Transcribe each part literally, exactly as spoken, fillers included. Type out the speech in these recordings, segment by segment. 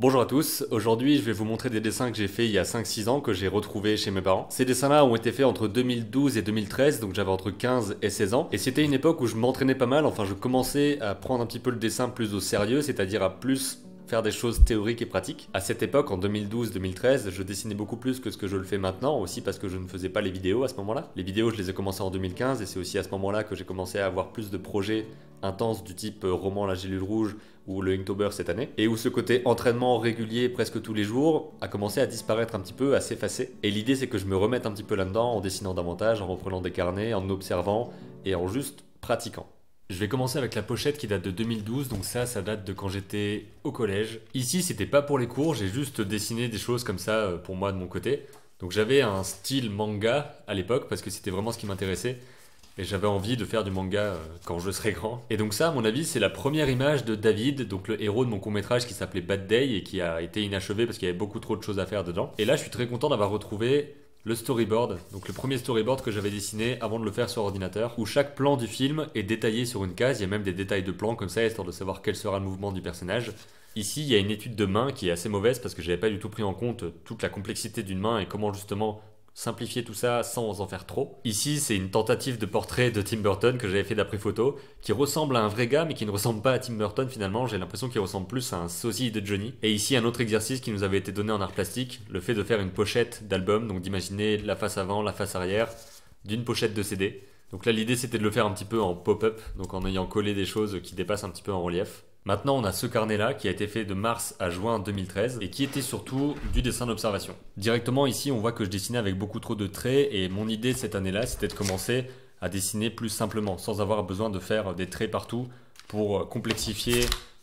Bonjour à tous, aujourd'hui je vais vous montrer des dessins que j'ai fait il y a cinq six ans, que j'ai retrouvés chez mes parents. Ces dessins-là ont été faits entre deux mille douze et deux mille treize, donc j'avais entre quinze et seize ans. Et c'était une époque où je m'entraînais pas mal, enfin je commençais à prendre un petit peu le dessin plus au sérieux, c'est-à-dire à plus faire des choses théoriques et pratiques. À cette époque, en deux mille douze deux mille treize, je dessinais beaucoup plus que ce que je le fais maintenant, aussi parce que je ne faisais pas les vidéos à ce moment-là. Les vidéos, je les ai commencées en deux mille quinze, et c'est aussi à ce moment-là que j'ai commencé à avoir plus de projets intenses du type roman La Gélule Rouge ou le Inktober cette année, et où ce côté entraînement régulier presque tous les jours a commencé à disparaître un petit peu, à s'effacer. Et l'idée, c'est que je me remette un petit peu là-dedans, en dessinant davantage, en reprenant des carnets, en observant et en juste pratiquant. Je vais commencer avec la pochette qui date de deux mille douze, donc ça, ça date de quand j'étais au collège. Ici, c'était pas pour les cours, j'ai juste dessiné des choses comme ça pour moi de mon côté. Donc j'avais un style manga à l'époque parce que c'était vraiment ce qui m'intéressait et j'avais envie de faire du manga quand je serais grand. Et donc ça, à mon avis, c'est la première image de David, donc le héros de mon court-métrage qui s'appelait Bad Day et qui a été inachevé parce qu'il y avait beaucoup trop de choses à faire dedans. Et là, je suis très content d'avoir retrouvé le storyboard, donc le premier storyboard que j'avais dessiné avant de le faire sur ordinateur, où chaque plan du film est détaillé sur une case, il y a même des détails de plan comme ça, histoire de savoir quel sera le mouvement du personnage. Ici, il y a une étude de main qui est assez mauvaise parce que j'avais pas du tout pris en compte toute la complexité d'une main et comment justement simplifier tout ça sans en faire trop. Ici, c'est une tentative de portrait de Tim Burton que j'avais fait d'après photo, qui ressemble à un vrai gars mais qui ne ressemble pas à Tim Burton finalement, j'ai l'impression qu'il ressemble plus à un sosie de Johnny. Et ici, un autre exercice qui nous avait été donné en art plastique, le fait de faire une pochette d'album, donc d'imaginer la face avant, la face arrière, d'une pochette de C D. Donc là, l'idée c'était de le faire un petit peu en pop-up, donc en ayant collé des choses qui dépassent un petit peu en relief. Maintenant, on a ce carnet-là qui a été fait de mars à juin deux mille treize et qui était surtout du dessin d'observation. Directement ici, on voit que je dessinais avec beaucoup trop de traits et mon idée cette année-là, c'était de commencer à dessiner plus simplement, sans avoir besoin de faire des traits partout pour complexifier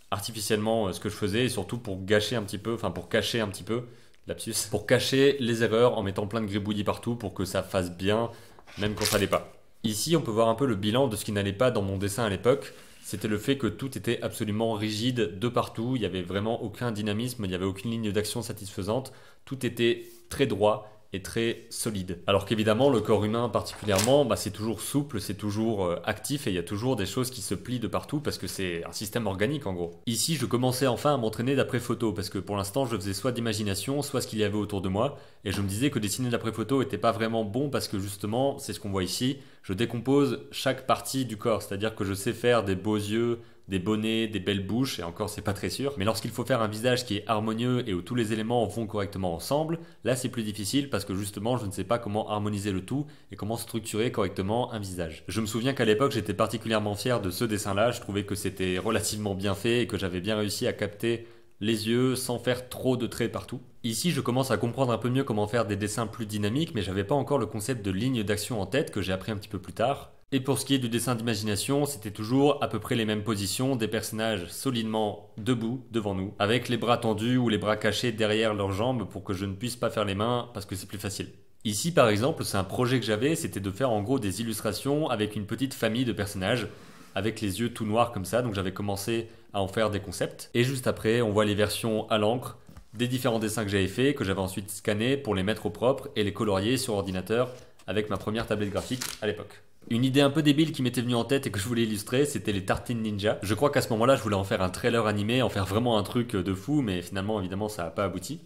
artificiellement ce que je faisais et surtout pour gâcher un petit peu, enfin pour cacher un petit peu, lapsus, pour cacher les erreurs en mettant plein de gribouillis partout pour que ça fasse bien, même quand ça n'allait pas. Ici, on peut voir un peu le bilan de ce qui n'allait pas dans mon dessin à l'époque. C'était le fait que tout était absolument rigide de partout, il n'y avait vraiment aucun dynamisme, il n'y avait aucune ligne d'action satisfaisante, tout était très droit et très solide. Alors qu'évidemment, le corps humain particulièrement, bah, c'est toujours souple, c'est toujours actif et il y a toujours des choses qui se plient de partout parce que c'est un système organique en gros. Ici, je commençais enfin à m'entraîner d'après photo parce que pour l'instant, je faisais soit d'imagination, soit ce qu'il y avait autour de moi et je me disais que dessiner d'après photo n'était pas vraiment bon parce que justement, c'est ce qu'on voit ici, je décompose chaque partie du corps, c'est-à-dire que je sais faire des beaux yeux, des bonnets, des belles bouches, et encore c'est pas très sûr. Mais lorsqu'il faut faire un visage qui est harmonieux et où tous les éléments vont correctement ensemble, là c'est plus difficile parce que justement je ne sais pas comment harmoniser le tout et comment structurer correctement un visage. Je me souviens qu'à l'époque j'étais particulièrement fier de ce dessin-là, je trouvais que c'était relativement bien fait et que j'avais bien réussi à capter les yeux sans faire trop de traits partout. Ici, je commence à comprendre un peu mieux comment faire des dessins plus dynamiques, mais j'avais pas encore le concept de ligne d'action en tête que j'ai appris un petit peu plus tard. Et pour ce qui est du dessin d'imagination, c'était toujours à peu près les mêmes positions, des personnages solidement debout devant nous, avec les bras tendus ou les bras cachés derrière leurs jambes pour que je ne puisse pas faire les mains parce que c'est plus facile. Ici, par exemple, c'est un projet que j'avais, c'était de faire en gros des illustrations avec une petite famille de personnages, avec les yeux tout noirs comme ça, donc j'avais commencé à en faire des concepts. Et juste après, on voit les versions à l'encre des différents dessins que j'avais faits, que j'avais ensuite scannés pour les mettre au propre et les colorier sur ordinateur avec ma première tablette graphique à l'époque. Une idée un peu débile qui m'était venue en tête et que je voulais illustrer, c'était les tartines ninja. Je crois qu'à ce moment-là, je voulais en faire un trailer animé, en faire vraiment un truc de fou, mais finalement, évidemment, ça n'a pas abouti.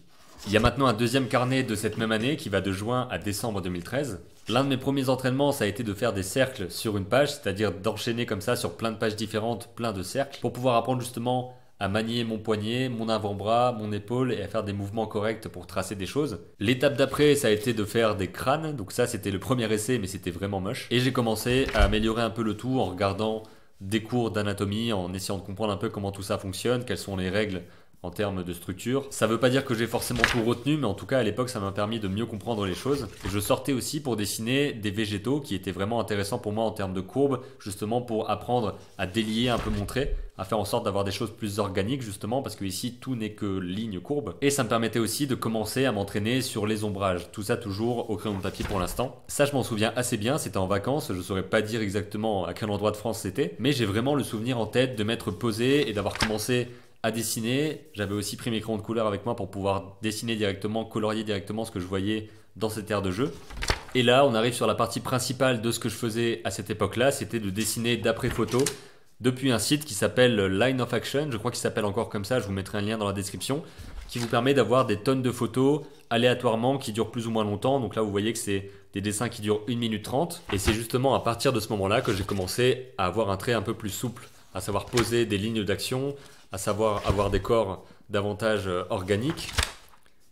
Il y a maintenant un deuxième carnet de cette même année qui va de juin à décembre deux mille treize. L'un de mes premiers entraînements, ça a été de faire des cercles sur une page, c'est-à-dire d'enchaîner comme ça sur plein de pages différentes, plein de cercles, pour pouvoir apprendre justement à manier mon poignet, mon avant-bras, mon épaule et à faire des mouvements corrects pour tracer des choses. L'étape d'après, ça a été de faire des crânes, donc ça c'était le premier essai mais c'était vraiment moche. Et j'ai commencé à améliorer un peu le tout en regardant des cours d'anatomie, en essayant de comprendre un peu comment tout ça fonctionne, quelles sont les règles en termes de structure. Ça veut pas dire que j'ai forcément tout retenu, mais en tout cas à l'époque ça m'a permis de mieux comprendre les choses. Et je sortais aussi pour dessiner des végétaux qui étaient vraiment intéressants pour moi en termes de courbes, justement pour apprendre à délier un peu mon trait, à faire en sorte d'avoir des choses plus organiques justement, parce que ici tout n'est que ligne courbe. Et ça me permettait aussi de commencer à m'entraîner sur les ombrages, tout ça toujours au crayon de papier pour l'instant. Ça je m'en souviens assez bien, c'était en vacances, je saurais pas dire exactement à quel endroit de France c'était, mais j'ai vraiment le souvenir en tête de m'être posé et d'avoir commencé à dessiner. J'avais aussi pris mes crayons de couleur avec moi pour pouvoir dessiner directement, colorier directement ce que je voyais dans cette aire de jeu. Et là, on arrive sur la partie principale de ce que je faisais à cette époque-là, c'était de dessiner d'après photo depuis un site qui s'appelle Line of Action, je crois qu'il s'appelle encore comme ça, je vous mettrai un lien dans la description. qui vous permet d'avoir des tonnes de photos aléatoirement qui durent plus ou moins longtemps. Donc là, vous voyez que c'est des dessins qui durent une minute trente. Et c'est justement à partir de ce moment-là que j'ai commencé à avoir un trait un peu plus souple, à savoir poser des lignes d'action, à savoir avoir des corps davantage organiques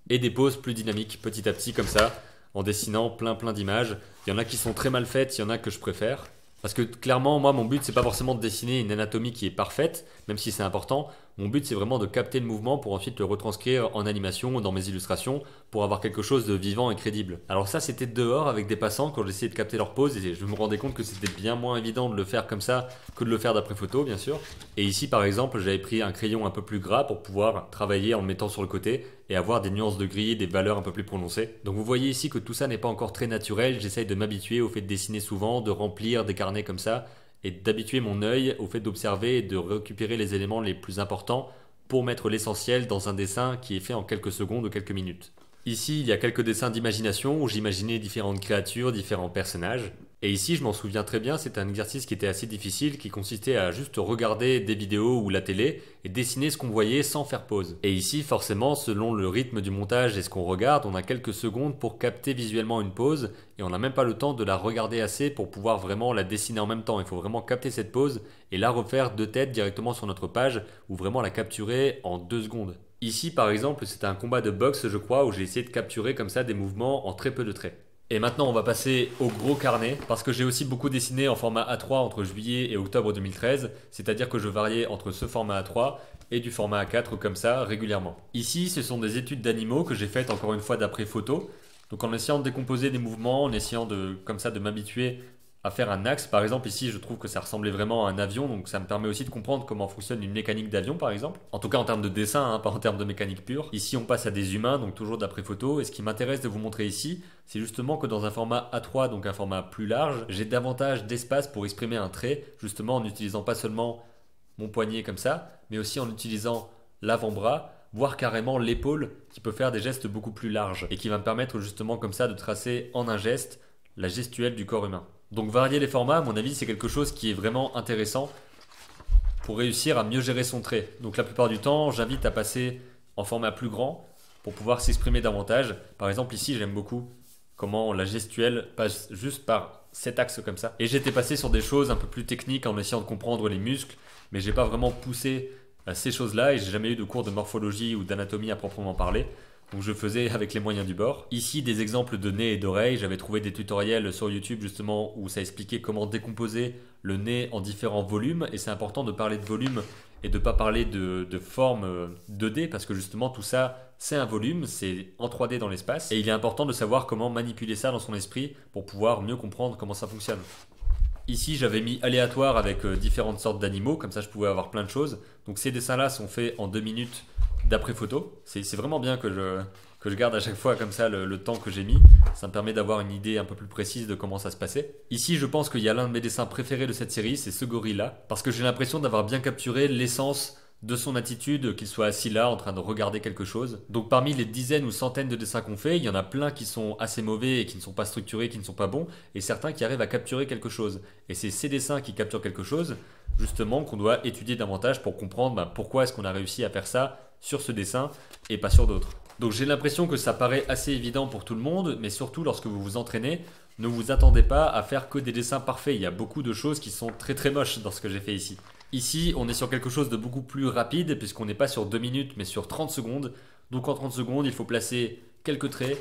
et des poses plus dynamiques petit à petit comme ça, en dessinant plein plein d'images. Il y en a qui sont très mal faites, il y en a que je préfère. Parce que clairement, moi, mon but, c'est pas forcément de dessiner une anatomie qui est parfaite, même si c'est important. Mon but, c'est vraiment de capter le mouvement pour ensuite le retranscrire en animation ou dans mes illustrations pour avoir quelque chose de vivant et crédible. Alors ça, c'était dehors avec des passants quand j'essayais de capter leur pose et je me rendais compte que c'était bien moins évident de le faire comme ça que de le faire d'après photo, bien sûr. Et ici, par exemple, j'avais pris un crayon un peu plus gras pour pouvoir travailler en le mettant sur le côté et avoir des nuances de gris, des valeurs un peu plus prononcées. Donc vous voyez ici que tout ça n'est pas encore très naturel. J'essaye de m'habituer au fait de dessiner souvent, de remplir des carnets comme ça et d'habituer mon œil au fait d'observer et de récupérer les éléments les plus importants pour mettre l'essentiel dans un dessin qui est fait en quelques secondes ou quelques minutes. Ici, il y a quelques dessins d'imagination où j'imaginais différentes créatures, différents personnages. Et ici, je m'en souviens très bien, c'est un exercice qui était assez difficile, qui consistait à juste regarder des vidéos ou la télé et dessiner ce qu'on voyait sans faire pause. Et ici, forcément, selon le rythme du montage et ce qu'on regarde, on a quelques secondes pour capter visuellement une pause et on n'a même pas le temps de la regarder assez pour pouvoir vraiment la dessiner en même temps. Il faut vraiment capter cette pause et la refaire de tête directement sur notre page ou vraiment la capturer en deux secondes. Ici, par exemple, c'était un combat de boxe, je crois, où j'ai essayé de capturer comme ça des mouvements en très peu de traits. Et maintenant, on va passer au gros carnet, parce que j'ai aussi beaucoup dessiné en format A trois entre juillet et octobre deux mille treize, c'est-à-dire que je variais entre ce format A trois et du format A quatre comme ça régulièrement. Ici, ce sont des études d'animaux que j'ai faites encore une fois d'après photo, donc en essayant de décomposer des mouvements, en essayant de, comme ça de m'habituer à faire un axe. Par exemple, ici, je trouve que ça ressemblait vraiment à un avion, donc ça me permet aussi de comprendre comment fonctionne une mécanique d'avion, par exemple. En tout cas, en termes de dessin, hein, pas en termes de mécanique pure. Ici, on passe à des humains, donc toujours d'après photo. Et ce qui m'intéresse de vous montrer ici, c'est justement que dans un format A trois, donc un format plus large, j'ai davantage d'espace pour exprimer un trait, justement en n'utilisant pas seulement mon poignet comme ça, mais aussi en utilisant l'avant-bras, voire carrément l'épaule, qui peut faire des gestes beaucoup plus larges et qui va me permettre justement comme ça de tracer en un geste la gestuelle du corps humain. Donc varier les formats, à mon avis, c'est quelque chose qui est vraiment intéressant pour réussir à mieux gérer son trait. Donc la plupart du temps, j'invite à passer en format plus grand pour pouvoir s'exprimer davantage. Par exemple ici, j'aime beaucoup comment la gestuelle passe juste par cet axe comme ça. Et j'étais passé sur des choses un peu plus techniques en essayant de comprendre les muscles, mais j'ai pas vraiment poussé à ces choses-là et j'ai jamais eu de cours de morphologie ou d'anatomie à proprement parler. Donc je faisais avec les moyens du bord. Ici, des exemples de nez et d'oreilles. J'avais trouvé des tutoriels sur YouTube justement où ça expliquait comment décomposer le nez en différents volumes. Et c'est important de parler de volume et de ne pas parler de, de forme deux D parce que justement tout ça, c'est un volume, c'est en trois D dans l'espace. Et il est important de savoir comment manipuler ça dans son esprit pour pouvoir mieux comprendre comment ça fonctionne. Ici, j'avais mis aléatoire avec différentes sortes d'animaux. Comme ça, je pouvais avoir plein de choses. Donc ces dessins-là sont faits en deux minutes d'après photo. C'est vraiment bien que je, que je garde à chaque fois comme ça le, le temps que j'ai mis. Ça me permet d'avoir une idée un peu plus précise de comment ça se passait. Ici, je pense qu'il y a l'un de mes dessins préférés de cette série, c'est ce gorille-là, parce que j'ai l'impression d'avoir bien capturé l'essence de son attitude, qu'il soit assis là en train de regarder quelque chose. Donc parmi les dizaines ou centaines de dessins qu'on fait, il y en a plein qui sont assez mauvais et qui ne sont pas structurés, qui ne sont pas bons, et certains qui arrivent à capturer quelque chose. Et c'est ces dessins qui capturent quelque chose, justement, qu'on doit étudier davantage pour comprendre bah, pourquoi est-ce qu'on a réussi à faire ça sur ce dessin et pas sur d'autres. Donc j'ai l'impression que ça paraît assez évident pour tout le monde, mais surtout lorsque vous vous entraînez, ne vous attendez pas à faire que des dessins parfaits. Il y a beaucoup de choses qui sont très très moches dans ce que j'ai fait ici. Ici, on est sur quelque chose de beaucoup plus rapide, puisqu'on n'est pas sur deux minutes, mais sur trente secondes. Donc en trente secondes, il faut placer quelques traits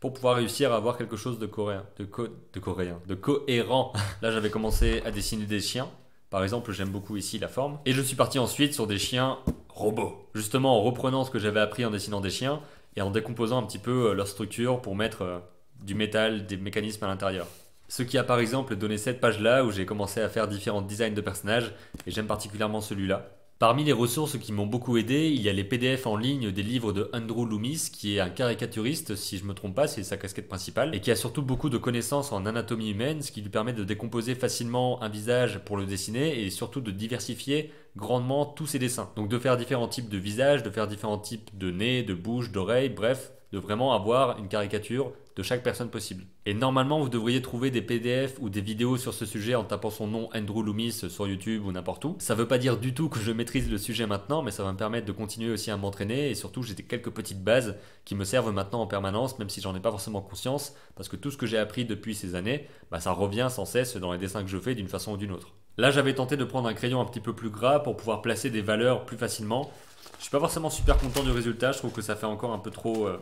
pour pouvoir réussir à avoir quelque chose de coréen, de, co de, coréen, de cohérent. Là, j'avais commencé à dessiner des chiens. Par exemple, j'aime beaucoup ici la forme. Et je suis parti ensuite sur des chiens robots. Justement, en reprenant ce que j'avais appris en dessinant des chiens et en décomposant un petit peu leur structure pour mettre du métal, des mécanismes à l'intérieur. Ce qui a par exemple donné cette page-là où j'ai commencé à faire différents designs de personnages et j'aime particulièrement celui-là. Parmi les ressources qui m'ont beaucoup aidé, il y a les P D F en ligne des livres de Andrew Loomis, qui est un caricaturiste, si je ne me trompe pas, c'est sa casquette principale, et qui a surtout beaucoup de connaissances en anatomie humaine, ce qui lui permet de décomposer facilement un visage pour le dessiner, et surtout de diversifier grandement tous ses dessins. Donc de faire différents types de visages, de faire différents types de nez, de bouche, d'oreilles, bref, de vraiment avoir une caricature de chaque personne possible. Et normalement, vous devriez trouver des P D F ou des vidéos sur ce sujet en tapant son nom Andrew Loomis sur YouTube ou n'importe où. Ça veut pas dire du tout que je maîtrise le sujet maintenant, mais ça va me permettre de continuer aussi à m'entraîner, et surtout j'ai quelques petites bases qui me servent maintenant en permanence, même si j'en ai pas forcément conscience, parce que tout ce que j'ai appris depuis ces années, bah, ça revient sans cesse dans les dessins que je fais d'une façon ou d'une autre. Là, j'avais tenté de prendre un crayon un petit peu plus gras pour pouvoir placer des valeurs plus facilement. Je suis pas forcément super content du résultat, je trouve que ça fait encore un peu trop... Euh...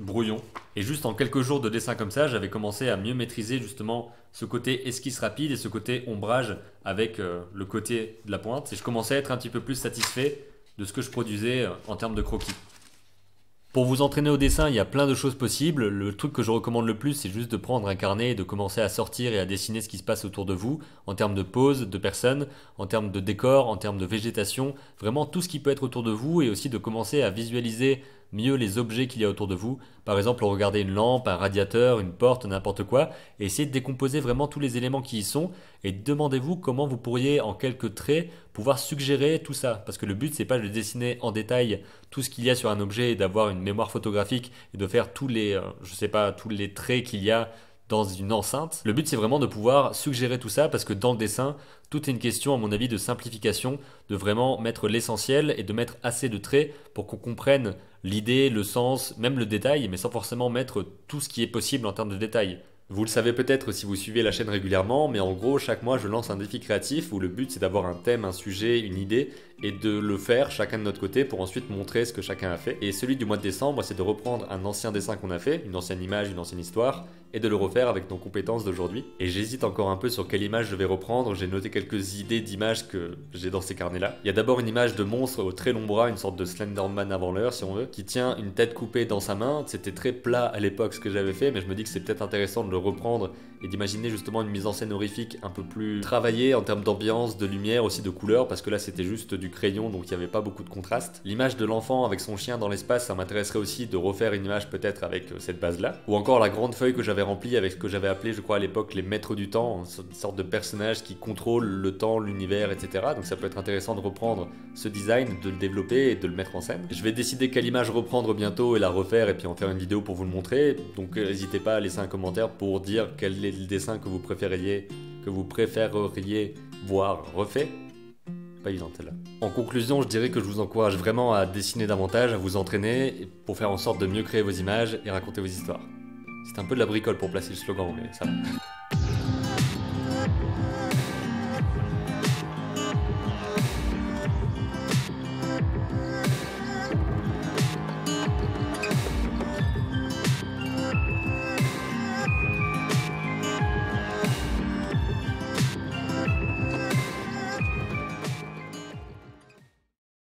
brouillon. Et juste en quelques jours de dessin comme ça, j'avais commencé à mieux maîtriser justement ce côté esquisse rapide et ce côté ombrage avec euh, le côté de la pointe. Et je commençais à être un petit peu plus satisfait de ce que je produisais euh, en termes de croquis. Pour vous entraîner au dessin, il y a plein de choses possibles. Le truc que je recommande le plus, c'est juste de prendre un carnet et de commencer à sortir et à dessiner ce qui se passe autour de vous, en termes de pose, de personnes, en termes de décor, en termes de végétation, vraiment tout ce qui peut être autour de vous, et aussi de commencer à visualiser mieux les objets qu'il y a autour de vous. Par exemple, regarder une lampe, un radiateur, une porte, n'importe quoi, et essayez de décomposer vraiment tous les éléments qui y sont, et demandez-vous comment vous pourriez en quelques traits pouvoir suggérer tout ça, parce que le but c'est pas de dessiner en détail tout ce qu'il y a sur un objet et d'avoir une mémoire photographique et de faire tous les euh, je sais pas tous les traits qu'il y a dans une enceinte. Le but c'est vraiment de pouvoir suggérer tout ça, parce que dans le dessin, tout est une question à mon avis de simplification, de vraiment mettre l'essentiel et de mettre assez de traits pour qu'on comprenne l'idée, le sens, même le détail, mais sans forcément mettre tout ce qui est possible en termes de détail. Vous le savez peut-être si vous suivez la chaîne régulièrement, mais en gros, chaque mois, je lance un défi créatif où le but c'est d'avoir un thème, un sujet, une idée, et de le faire chacun de notre côté pour ensuite montrer ce que chacun a fait. Et celui du mois de décembre, c'est de reprendre un ancien dessin qu'on a fait, une ancienne image, une ancienne histoire, et de le refaire avec nos compétences d'aujourd'hui. Et j'hésite encore un peu sur quelle image je vais reprendre, j'ai noté quelques idées d'images que j'ai dans ces carnets-là. Il y a d'abord une image de monstre au très long bras, une sorte de Slenderman avant l'heure si on veut, qui tient une tête coupée dans sa main. C'était très plat à l'époque ce que j'avais fait, mais je me dis que c'est peut-être intéressant de le reprendre et d'imaginer justement une mise en scène horrifique un peu plus travaillée en termes d'ambiance, de lumière, aussi de couleur, parce que là c'était juste du crayon, donc il n'y avait pas beaucoup de contraste. L'image de l'enfant avec son chien dans l'espace, ça m'intéresserait aussi de refaire une image peut-être avec cette base là. Ou encore la grande feuille que j'avais remplie avec ce que j'avais appelé, je crois à l'époque, les maîtres du temps, une sorte de personnage qui contrôle le temps, l'univers, et cetera. Donc ça peut être intéressant de reprendre ce design, de le développer et de le mettre en scène. Je vais décider quelle image reprendre bientôt et la refaire, et puis en faire une vidéo pour vous le montrer, donc n'hésitez pas à laisser un commentaire pour dire quel est le dessin que vous préféreriez, que vous préféreriez voir refait. Pas évident, là. En conclusion, je dirais que je vous encourage vraiment à dessiner davantage, à vous entraîner pour faire en sorte de mieux créer vos images et raconter vos histoires. C'est un peu de la bricole pour placer le slogan, mais ça va.